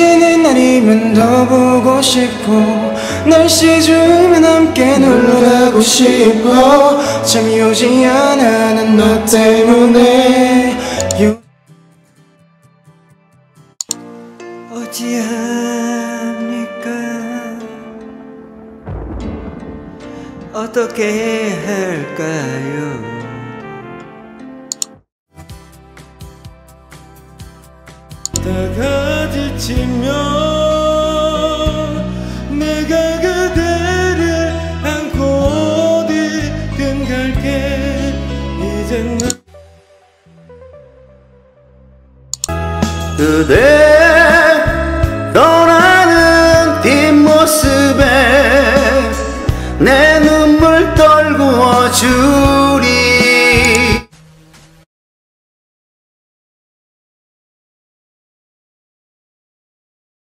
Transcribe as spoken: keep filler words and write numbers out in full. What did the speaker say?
비치는 날이면 더 보고 싶고 날씨 좋으면 함께 놀러 가고 싶어. 잠이 오지 않아 난 너 때문에. 어찌합니까 어떻게 할까요. 다가 지치면 내가 그대를 안고 어디든 갈게. 이젠 나 그대 떠나는 뒷모습에 내